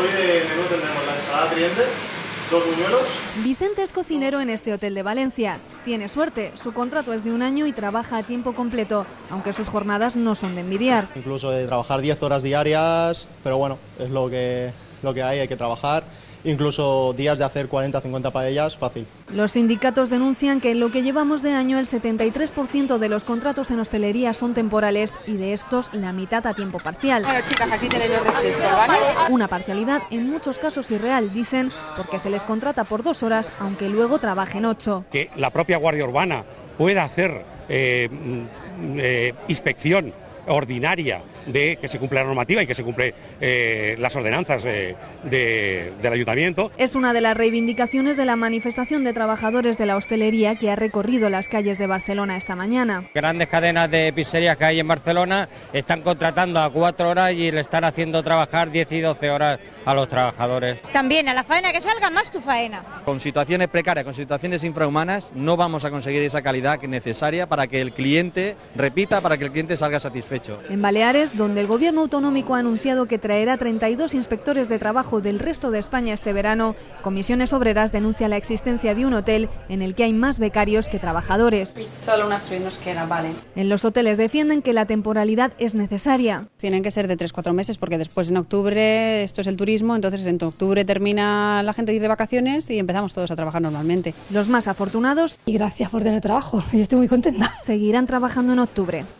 Hoy de menú tendremos la ensalada Triente, dos buñuelos. Vicente es cocinero en este hotel de Valencia. Tiene suerte, su contrato es de un año y trabaja a tiempo completo, aunque sus jornadas no son de envidiar. Incluso de trabajar 10 horas diarias, pero bueno, es lo que hay que trabajar. Incluso días de hacer 40 o 50 paellas, fácil. Los sindicatos denuncian que en lo que llevamos de año el 73% de los contratos en hostelería son temporales y de estos la mitad a tiempo parcial. Bueno, chicas, aquí tenéis los refrescos, ¿vale? Una parcialidad en muchos casos irreal, dicen, porque se les contrata por 2 horas aunque luego trabajen 8. Que la propia Guardia Urbana pueda hacer inspección ordinaria de que se cumple la normativa y que se cumplen las ordenanzas del ayuntamiento. Es una de las reivindicaciones de la manifestación de trabajadores de la hostelería que ha recorrido las calles de Barcelona esta mañana. Grandes cadenas de pizzerías que hay en Barcelona están contratando a 4 horas y le están haciendo trabajar 10 y 12 horas a los trabajadores. También a la faena que salga, más tu faena. Con situaciones precarias, con situaciones infrahumanas, no vamos a conseguir esa calidad necesaria para que el cliente repita, para que el cliente salga satisfecho. En Baleares, donde el gobierno autonómico ha anunciado que traerá 32 inspectores de trabajo del resto de España este verano, Comisiones Obreras denuncia la existencia de un hotel en el que hay más becarios que trabajadores. Solo una suite nos queda, vale. En los hoteles defienden que la temporalidad es necesaria. Tienen que ser de 3-4 meses porque después en octubre, esto es el turismo, entonces en octubre termina la gente de vacaciones y empezamos todos a trabajar normalmente. Los más afortunados... Y gracias por tener trabajo, yo estoy muy contenta. Seguirán trabajando en octubre.